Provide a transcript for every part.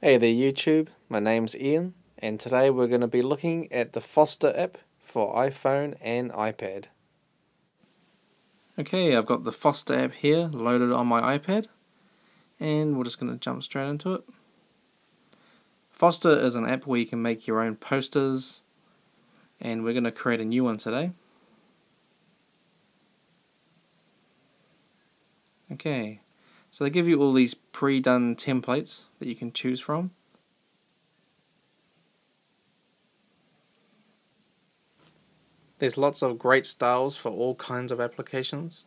Hey there YouTube, my name's Ian and today we're going to be looking at the Phoster app for iPhone and iPad. Okay, I've got the Phoster app here loaded on my iPad and we're just going to jump straight into it. Phoster is an app where you can make your own posters and we're going to create a new one today. Okay. So they give you all these pre-done templates that you can choose from. There's lots of great styles for all kinds of applications.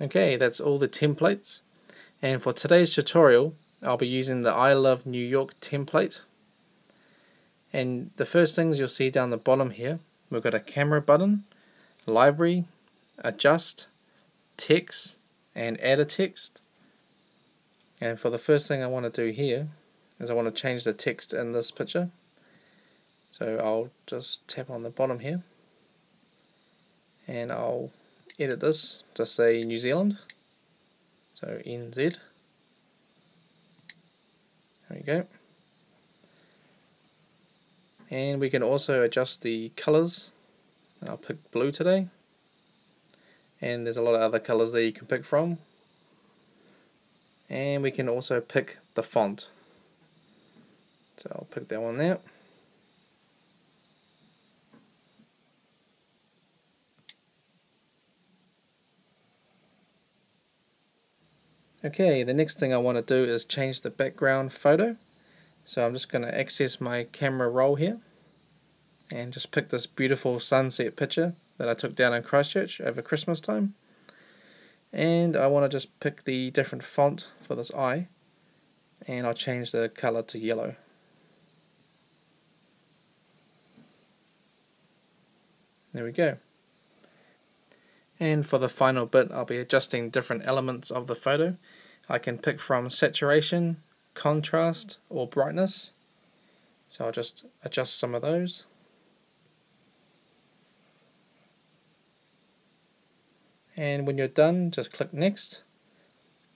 Okay, that's all the templates. And for today's tutorial, I'll be using the I Love New York template. And the first things you'll see down the bottom here, we've got a camera button, library, adjust, text, and add a text. And for the first thing I want to do here, is I want to change the text in this picture. So I'll just tap on the bottom here, and I'll edit this to say New Zealand. So NZ, there we go, and we can also adjust the colours. I'll pick blue today, and there's a lot of other colours that you can pick from, and we can also pick the font, so I'll pick that one there. Okay, the next thing I want to do is change the background photo. So I'm just going to access my camera roll here and just pick this beautiful sunset picture that I took down in Christchurch over Christmas time. And I want to just pick the different font for this eye and I'll change the colour to yellow. There we go. And for the final bit, I'll be adjusting different elements of the photo. I can pick from saturation, contrast, or brightness. So I'll just adjust some of those. And when you're done, just click next.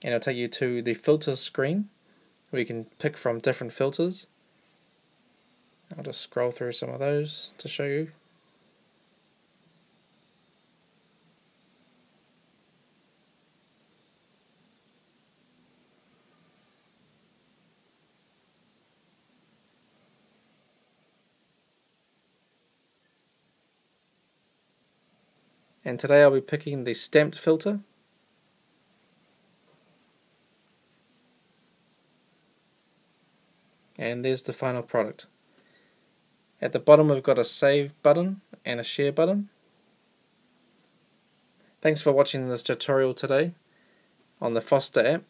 And it'll take you to the filters screen, where you can pick from different filters. I'll just scroll through some of those to show you. And today I'll be picking the stamped filter. And there's the final product. At the bottom we've got a save button and a share button. Thanks for watching this tutorial today on the Phoster app.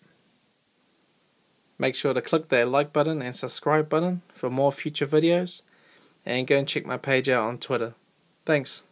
Make sure to click that like button and subscribe button for more future videos and go and check my page out on Twitter. Thanks.